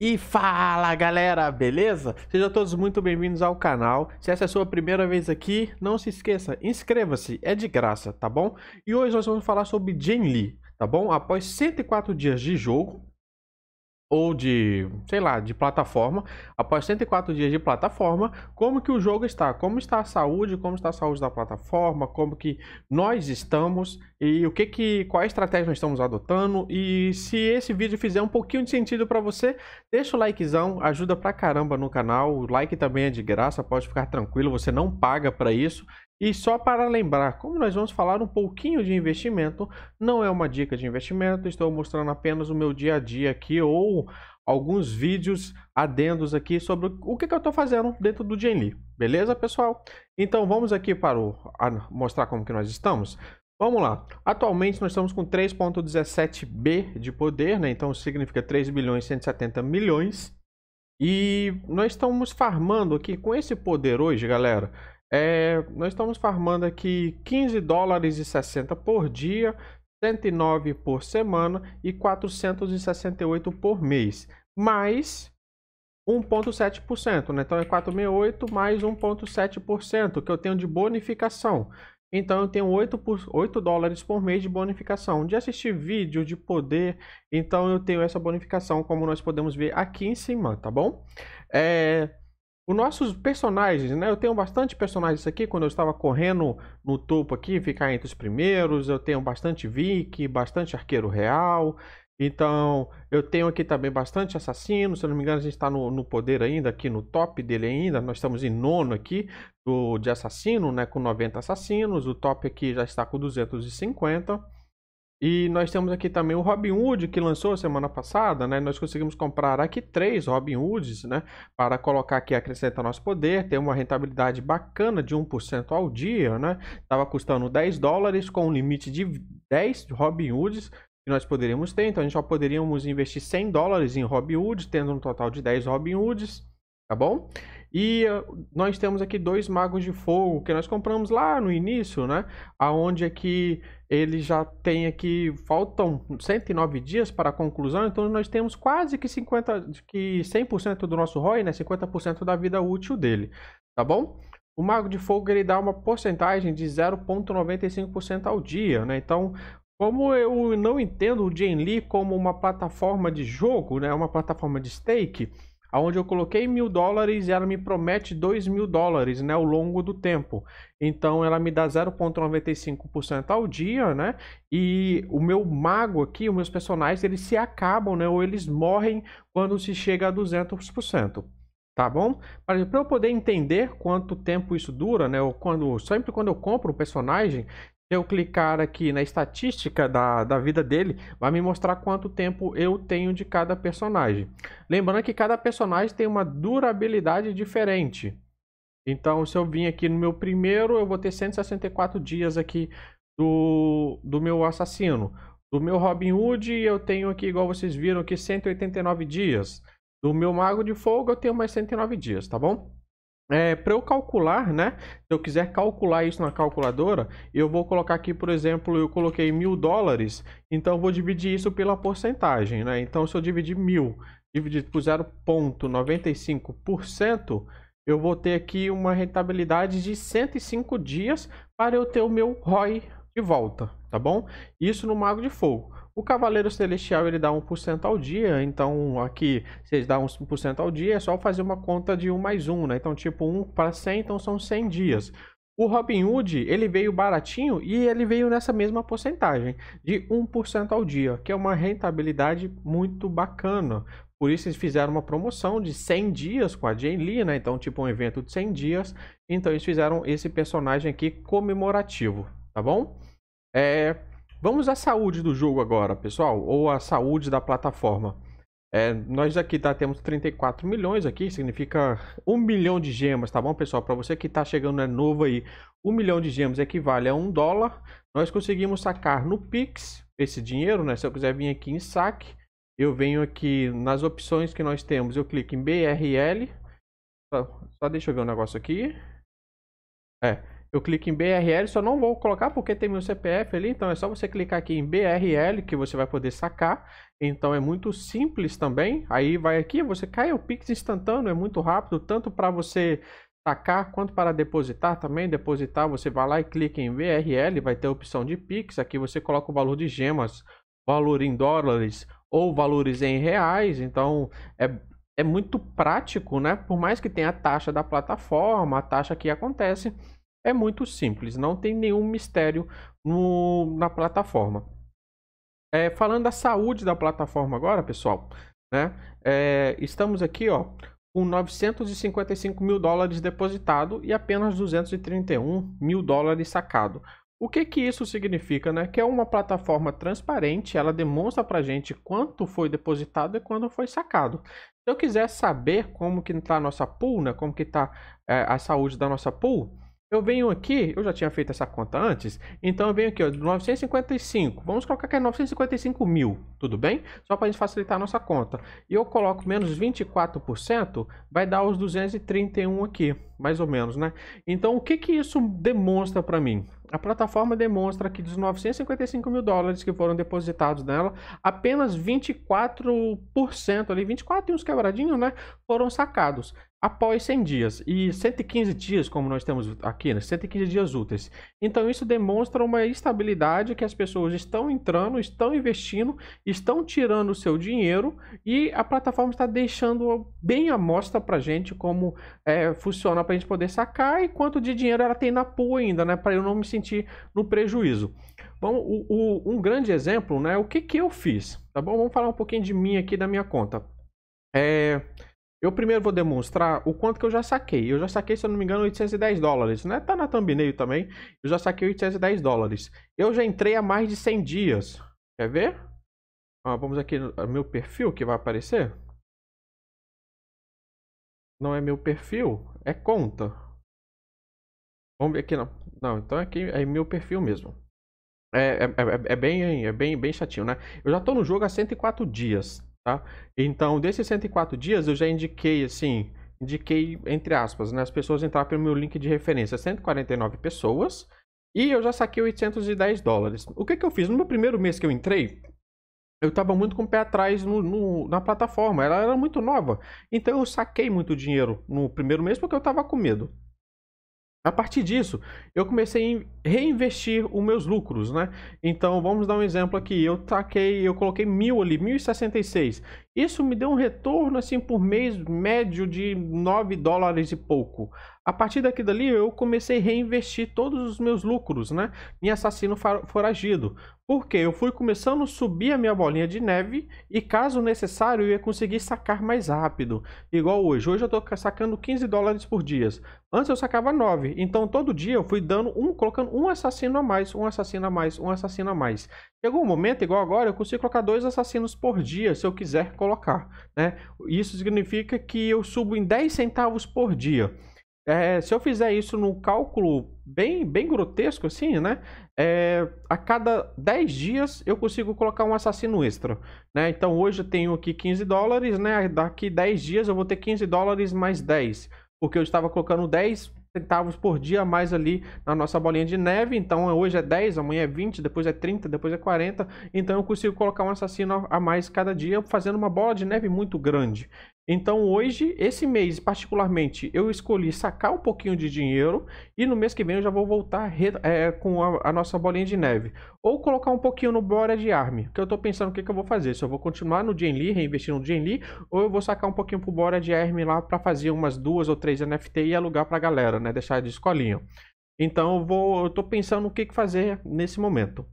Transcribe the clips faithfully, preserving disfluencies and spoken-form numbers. E fala galera, beleza? Sejam todos muito bem-vindos ao canal. Se essa é a sua primeira vez aqui, não se esqueça, inscreva-se, é de graça, tá bom? E hoje nós vamos falar sobre Gemly, tá bom? Após cento e quatro dias de jogo, ou de, sei lá, de plataforma, após cento e quatro dias de plataforma, como que o jogo está, como está a saúde, como está a saúde da plataforma, como que nós estamos e o que que, qual estratégia nós estamos adotando. E se esse vídeo fizer um pouquinho de sentido para você, deixa o likezão, ajuda pra caramba no canal, o like também é de graça, pode ficar tranquilo, você não paga para isso. E só para lembrar, como nós vamos falar um pouquinho de investimento, não é uma dica de investimento, estou mostrando apenas o meu dia a dia aqui ou alguns vídeos adendos aqui sobre o que, que eu estou fazendo dentro do Gemly, beleza pessoal? Então vamos aqui para o, mostrar como que nós estamos. Vamos lá, atualmente nós estamos com três ponto dezessete bi de poder, né? Então significa três bilhões e cento e setenta milhões. E nós estamos farmando aqui com esse poder hoje, galera. É, nós estamos farmando aqui quinze dólares e sessenta por dia, cento e nove por semana e quatrocentos e sessenta e oito por mês, mais um vírgula sete por cento, né? Então é quatrocentos e sessenta e oito mais um vírgula sete por cento que eu tenho de bonificação. Então eu tenho oito, por, oito dólares por mês de bonificação, de assistir vídeo, de poder. Então eu tenho essa bonificação, como nós podemos ver aqui em cima, tá bom? É... Os nossos personagens, né? Eu tenho bastante personagens aqui, quando eu estava correndo no topo aqui, ficar entre os primeiros. Eu tenho bastante Vic, bastante Arqueiro Real. Então, eu tenho aqui também bastante Assassino. Se eu não me engano, a gente está no, no poder ainda, aqui no top dele ainda. Nós estamos em nono aqui do, de Assassino, né? Com noventa Assassinos. O top aqui já está com duzentos e cinquenta. E nós temos aqui também o Robin Hood, que lançou semana passada, né? Nós conseguimos comprar aqui três Robin Hoods, né? Para colocar aqui, acrescenta nosso poder, tem uma rentabilidade bacana de um por cento ao dia, né? Estava custando dez dólares, com um limite de dez Robin Hoods que nós poderíamos ter. Então, a gente só poderíamos investir cem dólares em Robin Hood, tendo um total de dez Robin Hoods, tá bom? E nós temos aqui dois Magos de Fogo que nós compramos lá no início, né? Aonde aqui ele já tem aqui, faltam cento e nove dias para a conclusão, então nós temos quase que cinquenta, que cem por cento do nosso R O I, né? cinquenta por cento da vida útil dele, tá bom? O Mago de Fogo ele dá uma porcentagem de zero vírgula noventa e cinco por cento ao dia, né? Então, como eu não entendo o Gemly como uma plataforma de jogo, né? Uma plataforma de stake, onde eu coloquei mil dólares e ela me promete dois mil dólares, né, ao longo do tempo. Então ela me dá zero vírgula noventa e cinco por cento ao dia, né? E o meu mago aqui, os meus personagens, eles se acabam, né? Ou eles morrem quando se chega a duzentos por cento. Tá bom? Para eu poder entender quanto tempo isso dura, né? Eu, quando, sempre quando eu compro um personagem, se eu clicar aqui na estatística da, da vida dele, vai me mostrar quanto tempo eu tenho de cada personagem. Lembrando que cada personagem tem uma durabilidade diferente. Então, se eu vim aqui no meu primeiro, eu vou ter cento e sessenta e quatro dias aqui do, do meu assassino. Do meu Robin Hood, eu tenho aqui, igual vocês viram aqui, cento e oitenta e nove dias. Do meu Mago de Fogo, eu tenho mais cento e nove dias, tá bom? É, para eu calcular, né? Se eu quiser calcular isso na calculadora, eu vou colocar aqui, por exemplo, eu coloquei mil dólares, então eu vou dividir isso pela porcentagem, né? Então, se eu dividir mil dividido por zero vírgula noventa e cinco por cento, eu vou ter aqui uma rentabilidade de cento e cinco dias para eu ter o meu R O I de volta, tá bom? Isso no Mago de Fogo. O Cavaleiro Celestial ele dá um por cento ao dia, então aqui vocês dão um por cento ao dia, é só fazer uma conta de um mais um, né? Então tipo um para cem, então são cem dias. O Robin Hood ele veio baratinho e ele veio nessa mesma porcentagem, de um por cento ao dia, que é uma rentabilidade muito bacana. Por isso eles fizeram uma promoção de cem dias com a Gemly, né? Então tipo um evento de cem dias, então eles fizeram esse personagem aqui comemorativo, tá bom? É... Vamos à saúde do jogo agora, pessoal, ou à saúde da plataforma. É, nós aqui tá, temos trinta e quatro milhões aqui, significa um milhão de gemas, tá bom, pessoal? Para você que está chegando, né, novo aí, um milhão de gemas equivale a um dólar. Nós conseguimos sacar no Pix esse dinheiro, né? Se eu quiser vir aqui em saque, eu venho aqui nas opções que nós temos, eu clico em B R L. Só, só deixa eu ver um negócio aqui. É. Eu clico em B R L, só não vou colocar porque tem meu C P F ali, então é só você clicar aqui em B R L que você vai poder sacar. Então é muito simples também. Aí vai aqui, você cai o Pix instantâneo, é muito rápido, tanto para você sacar quanto para depositar também. Depositar, você vai lá e clica em B R L, vai ter a opção de Pix, aqui você coloca o valor de gemas, valor em dólares ou valores em reais, então é... É muito prático, né? Por mais que tenha a taxa da plataforma, a taxa que acontece, é muito simples. Não tem nenhum mistério no, na plataforma. É, falando da saúde da plataforma agora, pessoal, né? É, estamos aqui, ó, com novecentos e cinquenta e cinco mil dólares depositado e apenas duzentos e trinta e um mil dólares sacado. O que que isso significa, né? Que é uma plataforma transparente, ela demonstra pra gente quanto foi depositado e quanto foi sacado. Se eu quiser saber como que tá a nossa pool, né? Como que tá é, a saúde da nossa pool, eu venho aqui, eu já tinha feito essa conta antes, então eu venho aqui, ó, novecentos e cinquenta e cinco, vamos colocar que é novecentos e cinquenta e cinco mil, tudo bem? Só para a gente facilitar a nossa conta. E eu coloco menos vinte e quatro por cento, vai dar os duzentos e trinta e um aqui, mais ou menos, né? Então, o que que isso demonstra para mim? A plataforma demonstra que dos novecentos e cinquenta e cinco mil dólares que foram depositados nela, apenas vinte e quatro por cento, ali, vinte e quatro e uns quebradinhos, né? Foram sacados. Após cem dias e cento e quinze dias, como nós temos aqui, né? cento e quinze dias úteis. Então isso demonstra uma estabilidade, que as pessoas estão entrando, estão investindo, estão tirando o seu dinheiro e a plataforma está deixando bem à mostra para a gente como é, funciona para a gente poder sacar e quanto de dinheiro ela tem na pool ainda, né? Para eu não me sentir no prejuízo. Bom, o, o, um grande exemplo, né? O que que eu fiz? Tá bom? Vamos falar um pouquinho de mim aqui, da minha conta. É... Eu primeiro vou demonstrar o quanto que eu já saquei. Eu já saquei, se eu não me engano, oitocentos e dez dólares, né? Tá na thumbnail também. Eu já saquei oitocentos e dez dólares. Eu já entrei há mais de cem dias. Quer ver? Ah, vamos aqui no meu perfil que vai aparecer. Não é meu perfil, é conta. Vamos ver aqui, não. Não, então aqui é meu perfil mesmo. É, é, é, é, bem, é bem, bem chatinho, né? Eu já tô no jogo há cento e quatro dias. Tá? Então, desses cento e quatro dias eu já indiquei, assim, indiquei entre aspas, né? As pessoas entraram pelo meu link de referência, cento e quarenta e nove pessoas, e eu já saquei oitocentos e dez dólares. O que que eu fiz? No meu primeiro mês que eu entrei, eu estava muito com o pé atrás no, no, na plataforma, ela era muito nova, então eu saquei muito dinheiro no primeiro mês porque eu estava com medo. A partir disso, eu comecei a reinvestir os meus lucros, né? Então, vamos dar um exemplo aqui. Eu taquei, eu coloquei mil ali, mil e sessenta e seis. Isso me deu um retorno, assim, por mês médio de nove dólares e pouco. A partir daqui dali, eu comecei a reinvestir todos os meus lucros, né? Em assassino foragido. Porque eu fui começando a subir a minha bolinha de neve e, caso necessário, eu ia conseguir sacar mais rápido. Igual hoje. Hoje eu estou sacando quinze dólares por dia. Antes eu sacava nove. Então, todo dia eu fui dando um, colocando um assassino a mais, um assassino a mais, um assassino a mais. Chegou um momento, igual agora, eu consigo colocar dois assassinos por dia, se eu quiser colocar, né? Isso significa que eu subo em dez centavos por dia. É, se eu fizer isso num cálculo bem, bem grotesco, assim, né? É, a cada dez dias eu consigo colocar um assassino extra, né? Então hoje eu tenho aqui quinze dólares, né? Daqui dez dias eu vou ter quinze dólares mais dez, porque eu estava colocando dez centavos por dia a mais ali na nossa bolinha de neve. Então hoje é dez, amanhã é vinte, depois é trinta, depois é quarenta. Então eu consigo colocar um assassino a mais cada dia, fazendo uma bola de neve muito grande. Então hoje, esse mês particularmente, eu escolhi sacar um pouquinho de dinheiro e no mês que vem eu já vou voltar é, com a, a nossa bolinha de neve. Ou colocar um pouquinho no Bored Army, que eu tô pensando o que que eu vou fazer. Se eu vou continuar no Gemly, reinvestir no Gemly, ou eu vou sacar um pouquinho pro Bored Army lá para fazer umas duas ou três N F T e alugar pra galera, né? Deixar de escolinha. Então eu, vou, eu tô pensando o que que fazer nesse momento.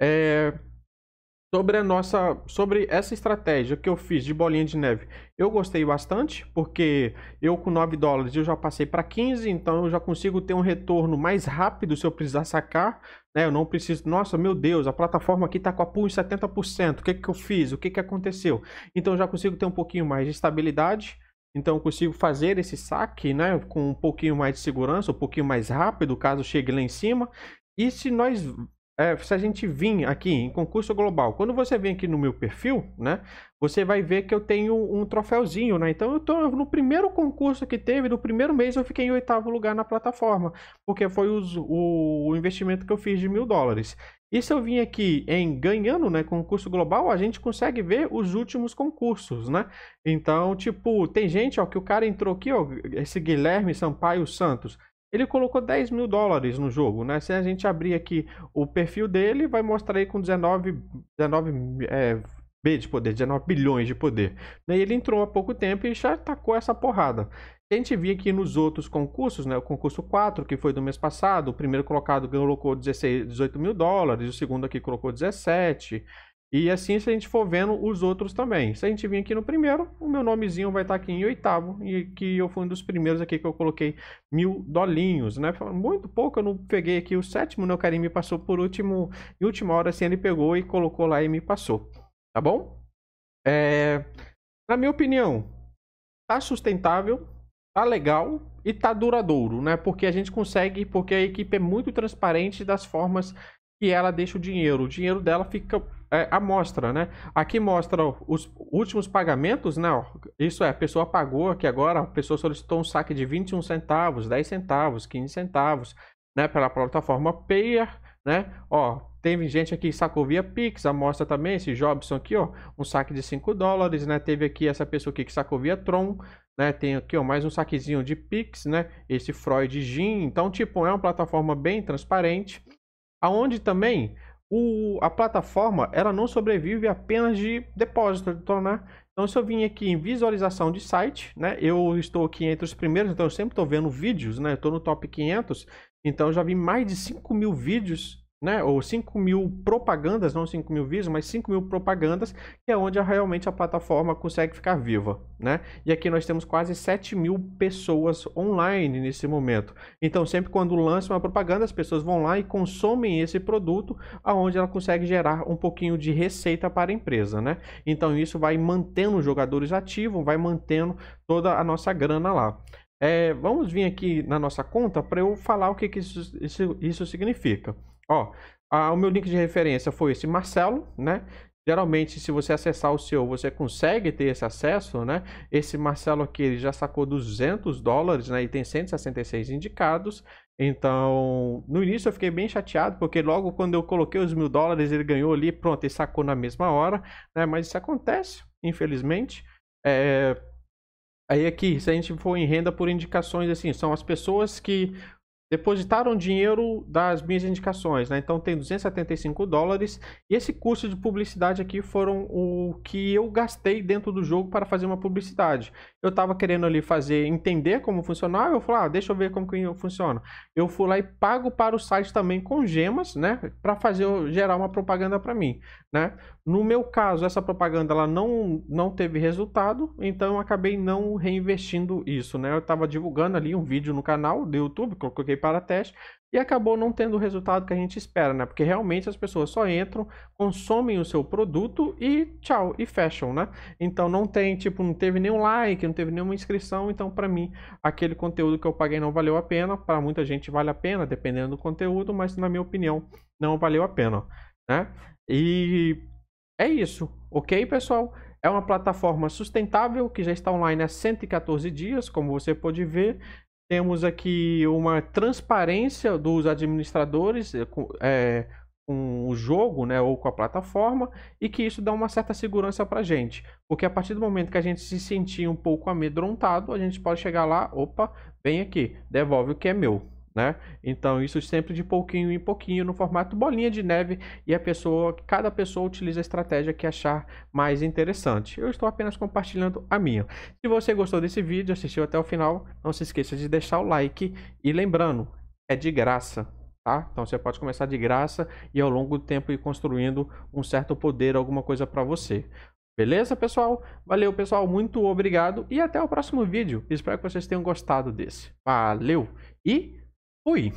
É... Sobre a nossa, sobre essa estratégia que eu fiz de bolinha de neve, eu gostei bastante, porque eu com nove dólares eu já passei para quinze, então eu já consigo ter um retorno mais rápido se eu precisar sacar, né? Eu não preciso, nossa, meu Deus, a plataforma aqui está com a pool em setenta por cento, o que que eu fiz, o que que aconteceu? Então eu já consigo ter um pouquinho mais de estabilidade. Então eu consigo fazer esse saque, né, com um pouquinho mais de segurança, um pouquinho mais rápido, caso chegue lá em cima. E se nós é, se a gente vir aqui em concurso global, quando você vem aqui no meu perfil, né, você vai ver que eu tenho um troféuzinho, né? Então eu tô no primeiro concurso que teve, no primeiro mês eu fiquei em oitavo lugar na plataforma, porque foi os, o, o investimento que eu fiz de mil dólares. E se eu vim aqui em ganhando, né, concurso global, a gente consegue ver os últimos concursos, né? Então, tipo, tem gente, ó, que o cara entrou aqui, ó, esse Guilherme Sampaio Santos, ele colocou dez mil dólares no jogo, né? Se a gente abrir aqui o perfil dele, vai mostrar aí com dezenove, dezenove, é, B de poder, dezenove bilhões de poder. E ele entrou há pouco tempo e já tacou essa porrada. A gente via aqui nos outros concursos, né? O concurso quatro, que foi do mês passado, o primeiro colocado colocou dezoito mil dólares, o segundo aqui colocou dezessete. E assim, se a gente for vendo os outros também. Se a gente vir aqui no primeiro, o meu nomezinho vai estar aqui em oitavo, e que eu fui um dos primeiros aqui que eu coloquei mil dolinhos, né? Muito pouco, eu não peguei aqui o sétimo, né? O cara me passou por último, em última hora, assim, ele pegou e colocou lá e me passou, tá bom? É... Na minha opinião, tá sustentável, tá legal e tá duradouro, né? Porque a gente consegue, porque a equipe é muito transparente das formas que ela deixa o dinheiro. O dinheiro dela fica... É, a mostra, né? Aqui mostra os últimos pagamentos, né? Isso é, a pessoa pagou aqui agora, a pessoa solicitou um saque de vinte e um centavos, dez centavos, quinze centavos, né? Pela plataforma Payer, né? Ó, teve gente aqui que sacou via Pix, a mostra também, esse Jobson aqui, ó, um saque de cinco dólares, né? Teve aqui essa pessoa aqui que sacou via Tron, né? Tem aqui, ó, mais um saquezinho de Pix, né? Esse Freud Gin. Então, tipo, é uma plataforma bem transparente, aonde também... O, a plataforma, ela não sobrevive apenas de depósito, de tornar. Então, se eu vim aqui em visualização de site, né, eu estou aqui entre os primeiros, então eu sempre estou vendo vídeos, né, eu estou no top quinhentos, então eu já vi mais de cinco mil vídeos, né, ou cinco mil propagandas, não cinco mil vídeos, mas cinco mil propagandas, que é onde realmente a plataforma consegue ficar viva, né, e aqui nós temos quase sete mil pessoas online nesse momento. Então, sempre quando lança uma propaganda, as pessoas vão lá e consomem esse produto, aonde ela consegue gerar um pouquinho de receita para a empresa, né? Então, isso vai mantendo os jogadores ativos, vai mantendo toda a nossa grana lá. É, vamos vir aqui na nossa conta para eu falar o que, que isso, isso, isso significa. Ó, a, o meu link de referência foi esse Marcelo, né? Geralmente, se você acessar o seu, você consegue ter esse acesso, né? Esse Marcelo aqui, ele já sacou duzentos dólares, né? E tem cento e sessenta e seis indicados. Então, no início eu fiquei bem chateado, porque logo quando eu coloquei os mil dólares, ele ganhou ali, pronto, e sacou na mesma hora, né? Mas isso acontece, infelizmente. É... Aí aqui, se a gente for em renda por indicações, assim, são as pessoas que... depositaram dinheiro das minhas indicações, né? Então tem duzentos e setenta e cinco dólares. E esse custo de publicidade aqui foram o que eu gastei dentro do jogo para fazer uma publicidade. Eu estava querendo ali fazer, entender como funcionava. Eu falei, ah, deixa eu ver como que funciona. Eu fui lá e pago para o site também com gemas, né? Para fazer gerar uma propaganda para mim, né? No meu caso, essa propaganda ela não, não teve resultado, então eu acabei não reinvestindo isso, né? Eu estava divulgando ali um vídeo no canal do YouTube, coloquei para teste, e acabou não tendo o resultado que a gente espera, né? Porque realmente as pessoas só entram, consomem o seu produto e tchau, e fecham, né? Então não tem, tipo, não teve nenhum like, não teve nenhuma inscrição, então para mim aquele conteúdo que eu paguei não valeu a pena, para muita gente vale a pena, dependendo do conteúdo, mas na minha opinião não valeu a pena, né? E... é isso, ok, pessoal? É uma plataforma sustentável que já está online há cento e quatorze dias, como você pode ver. Temos aqui uma transparência dos administradores é, com o jogo, né, ou com a plataforma, e que isso dá uma certa segurança para a gente. Porque a partir do momento que a gente se sentir um pouco amedrontado, a gente pode chegar lá, opa, vem aqui, devolve o que é meu, né? Então isso sempre de pouquinho em pouquinho no formato bolinha de neve, e a pessoa, cada pessoa utiliza a estratégia que achar mais interessante. Eu estou apenas compartilhando a minha. Se você gostou desse vídeo, assistiu até o final, não se esqueça de deixar o like, e lembrando, é de graça, tá? Então você pode começar de graça e ao longo do tempo ir construindo um certo poder, alguma coisa para você. Beleza, pessoal? Valeu, pessoal, muito obrigado e até o próximo vídeo. Espero que vocês tenham gostado desse. Valeu e fui!